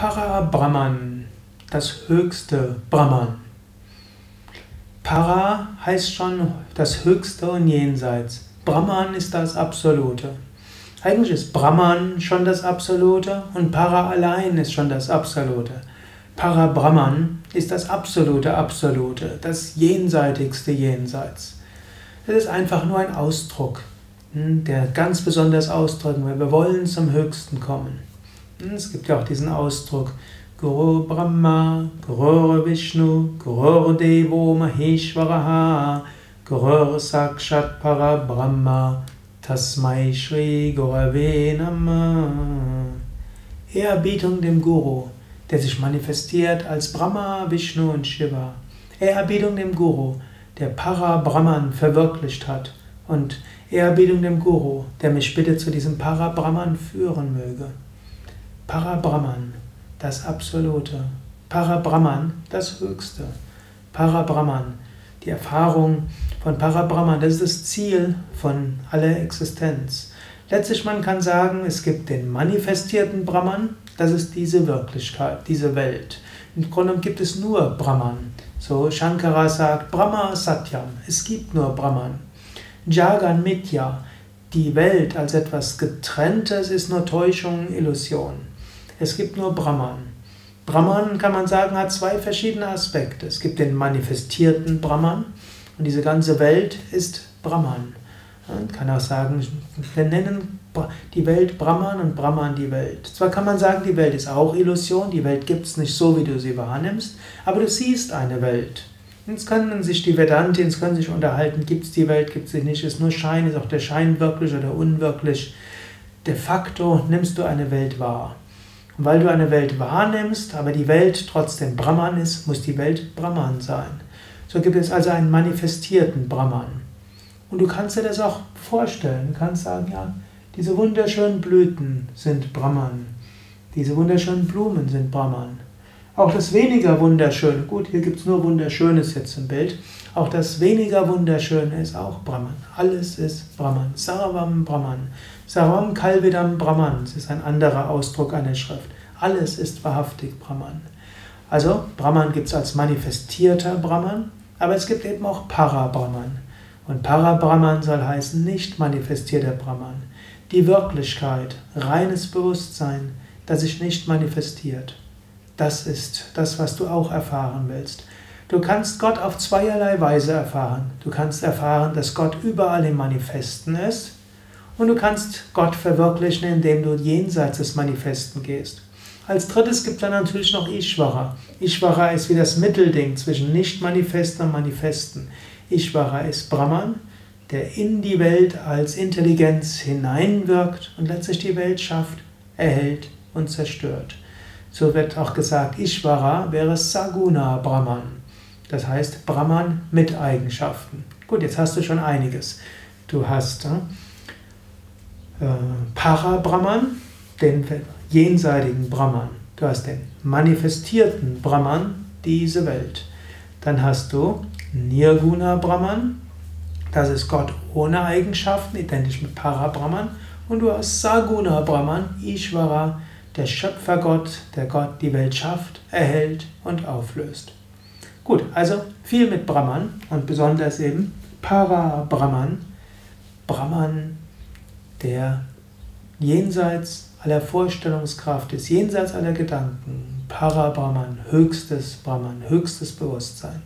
Parabrahman, das höchste Brahman. Para heißt schon das Höchste und Jenseits. Brahman ist das Absolute. Eigentlich ist Brahman schon das Absolute und Para allein ist schon das Absolute. Parabrahman ist das absolute Absolute, das jenseitigste Jenseits. Es ist einfach nur ein Ausdruck, der ganz besonders ausdrücken will, wir wollen zum Höchsten kommen. Es gibt ja auch diesen Ausdruck, Guru Brahma, Guru Vishnu, Guru Devo Maheshwaraha, Guru Sakshat Parabrahma, Tasmai Shri Guru Venama. Ehrerbietung dem Guru, der sich manifestiert als Brahma, Vishnu und Shiva. Ehrerbietung dem Guru, der Parabrahman verwirklicht hat. Und Ehrerbietung dem Guru, der mich bitte zu diesem Parabrahman führen möge. Parabrahman, das Absolute. Parabrahman, das Höchste. Parabrahman, die Erfahrung von Parabrahman, das ist das Ziel von aller Existenz. Letztlich, man kann sagen, es gibt den manifestierten Brahman, das ist diese Wirklichkeit, diese Welt. Im Grunde gibt es nur Brahman. So Shankara sagt, Brahma Satyam, es gibt nur Brahman. Jagan mitya, die Welt als etwas Getrenntes ist nur Täuschung, Illusion. Es gibt nur Brahman. Brahman, kann man sagen, hat zwei verschiedene Aspekte. Es gibt den manifestierten Brahman und diese ganze Welt ist Brahman. Man kann auch sagen, wir nennen die Welt Brahman und Brahman die Welt. Zwar kann man sagen, die Welt ist auch Illusion, die Welt gibt es nicht so, wie du sie wahrnimmst, aber du siehst eine Welt. Jetzt können sich die Vedantins unterhalten, gibt es die Welt, gibt es sie nicht, ist nur Schein, ist auch der Schein wirklich oder unwirklich. De facto nimmst du eine Welt wahr. Und weil du eine Welt wahrnimmst, aber die Welt trotzdem Brahman ist, muss die Welt Brahman sein. So gibt es also einen manifestierten Brahman. Und du kannst dir das auch vorstellen, du kannst sagen, ja, diese wunderschönen Blüten sind Brahman, diese wunderschönen Blumen sind Brahman. Auch das weniger Wunderschöne, gut, hier gibt es nur Wunderschönes jetzt im Bild, auch das weniger Wunderschöne ist auch Brahman. Alles ist Brahman. Sarvam Brahman. Sarvam Kalvidam Brahman. Das ist ein anderer Ausdruck einer Schrift. Alles ist wahrhaftig Brahman. Also Brahman gibt es als manifestierter Brahman, aber es gibt eben auch Parabrahman. Und Parabrahman soll heißen nicht manifestierter Brahman. Die Wirklichkeit, reines Bewusstsein, das sich nicht manifestiert. Das ist das, was du auch erfahren willst. Du kannst Gott auf zweierlei Weise erfahren. Du kannst erfahren, dass Gott überall im Manifesten ist und du kannst Gott verwirklichen, indem du jenseits des Manifesten gehst. Als drittes gibt es dann natürlich noch Ishvara. Ishvara ist wie das Mittelding zwischen Nicht-Manifesten und Manifesten. Ishvara ist Brahman, der in die Welt als Intelligenz hineinwirkt und letztlich die Welt schafft, erhält und zerstört. So wird auch gesagt, Ishvara wäre Saguna Brahman. Das heißt Brahman mit Eigenschaften. Gut, jetzt hast du schon einiges. Du hast Parabrahman, den jenseitigen Brahman. Du hast den manifestierten Brahman, diese Welt. Dann hast du Nirguna Brahman. Das ist Gott ohne Eigenschaften, identisch mit Parabrahman. Und du hast Saguna Brahman, Ishvara, der Schöpfergott, der Gott die Welt schafft, erhält und auflöst. Gut, also viel mit Brahman und besonders eben Parabrahman, Brahman, der jenseits aller Vorstellungskraft ist, jenseits aller Gedanken, Parabrahman, höchstes Brahman, höchstes Bewusstsein.